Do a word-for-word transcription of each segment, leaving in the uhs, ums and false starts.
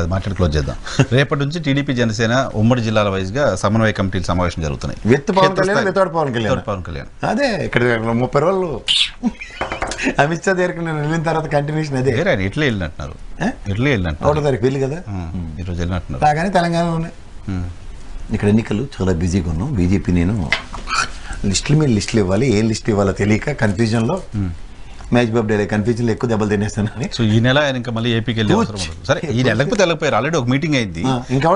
అది మాట్లాడి క్లోజ్ చేద్దాం. రేపటి నుంచి టీడీపీ జనసేన ఉమ్మడి జిల్లాల వైజ్గా సమన్వయ కమిటీలు సమావేశం జరుగుతున్నాయి. విత్ పవన్ కళ్యాణ్ వితౌట్ పవన్ కళ్యాణ్ పవన్ కళ్యాణ్ అదే ఇక్కడ ముప్పై రోజులు అమిత్ షా దగ్గరికి నేను వెళ్ళిన తర్వాత కంటిన్యూషన్ అదే. ఆయన ఇట్లా వెళ్ళినట్టున్నారు, ఇట్లా వెళ్ళినట్టు ఒకటో తారీఖు వెళ్ళి కదా ఈరోజు వెళ్ళినట్టున్నారు. రాగానే తెలంగాణలోనే ఇక్కడ ఎన్నికలు చాలా బిజీగా ఉన్నాం. బీజేపీ నేను లిస్టుల మీద లిస్టులు ఇవ్వాలి, ఏం లిస్ట్ ఇవ్వాలో తెలియక కన్ఫ్యూజన్లో మ్యాచ్ బాబ్ డైలీ కన్ఫ్యూజన్లో ఎక్కువ దెబ్బలు తినేస్తానని. సో ఈ నెల ఆయన ఇంకా మళ్ళీ ఏపీకి వెళ్ళి సరే ఈ నెలకపోతే వెళ్ళకపోయారు. ఆల్రెడీ ఒక మీటింగ్ అయింది. ఇంకా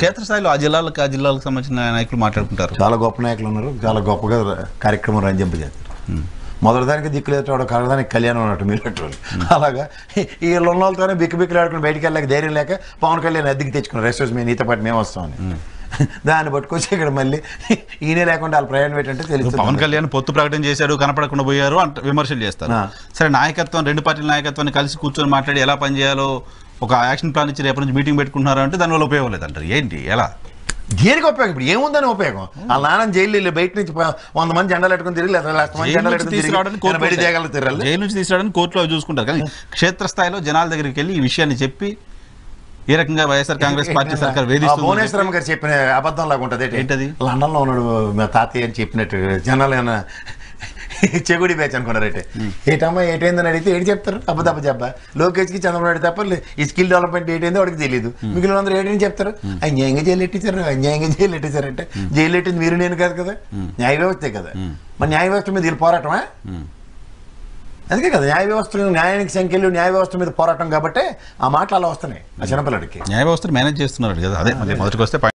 క్షేత్రస్థాయిలో ఆ జిల్లాలకు ఆ జిల్లాలకు సంబంధించిన నాయకులు మాట్లాడుకుంటారు. చాలా గొప్ప నాయకులు ఉన్నారు, చాలా గొప్పగా కార్యక్రమం రంజింపజేస్తారు. మొదటిదానికి దిక్కులేట కలదానికి కళ్యాణం అన్నట్టు మీరు అలాగా ఈ లొన్నోలతోనే బిక్కు బిక్కులు ఆడుకుని బయటికి వెళ్ళాక ధైర్యం లేక పవన్ కళ్యాణ్ అద్దెకి తెచ్చుకున్నారు. రెస్ట్ మేము నీతో పాటు మేము వస్తామని దాన్ని పట్టుకొచ్చి ఇక్కడ మళ్ళీ ఈయనే లేకుండా వాళ్ళు ప్రయాణం ఏంటంటే తెలుసు. పవన్ కళ్యాణ్ పొత్తు ప్రకటన చేశాడు, కనపడకుండా పోయారు అంటే విమర్శలు చేస్తారు. సరే నాయకత్వం రెండు పార్టీల నాయకత్వాన్ని కలిసి కూర్చొని మాట్లాడి ఎలా పనిచేయాలో ఒక యాక్షన్ ప్లాన్ ఇచ్చి రేపటి నుంచి మీటింగ్ పెట్టుకుంటున్నారు అంటే దానివల్ల ఉపయోగం లేదంటారు. ఏంటి ఎలా దేనికి ఉపయోగం? ఇప్పుడు ఏముందని ఉపయోగం? వాళ్ళ నాన్న జైలు వెళ్ళి బయట నుంచి వంద మంది జెండాలు పెట్టుకుని తిరిగి జైలు నుంచి తీసుకురావడానికి కోర్టులో చూసుకుంటారు. కానీ క్షేత్రస్థాయిలో జనాల దగ్గరికి వెళ్ళి ఈ విషయాన్ని చెప్పి ఏ రకంగా వైఎస్ఆర్ కాంగ్రెస్ పార్టీ సర్కార్ వేధిస్తుంది. భువనేశ్వరం గారు చెప్పిన అబద్ధం లాగా ఉంటుంది. ఏంటది? లండన్లో ఉన్నాడు మా తాతయ్య అని చెప్పినట్టు జనాలు ఏమైనా చెగుడి బ్యాచ్ అనుకున్నారు. అయితే ఏటమ్మా ఏటైందని అడిగితే ఏంటి చెప్తారు? అబ్బదబ్బ జబ్బా లోకేష్కి చంద్రబాబు నాయుడు తప్ప ఈ స్కిల్ డెవలప్మెంట్ ఏంటైందో వాడికి తెలియదు. మిగిలిన అందరూ ఏంటని చెప్తారు? అన్యాయంగా జైలు ఎట్టించారు, అన్యాయంగా జైలు ఎట్టించారు. అంటే జైలు ఎట్టింది మీరు నేను కాదు కదా, న్యాయ వ్యవస్థే కదా. మరి న్యాయ వ్యవస్థ మీద వీళ్ళు పోరాటమా? అందుకే కదా న్యాయ వ్యవస్థ న్యాయానికి సంఖ్యలు న్యాయ వ్యవస్థ మీద పోరాటం కాబట్టి ఆ మాటలు అలా వస్తున్నాయి. ఆ చిన్నపిల్లడికి న్యాయ వ్యవస్థను మేనేజ్ చేస్తున్నారు కదా. అదే మొదటికి వస్తే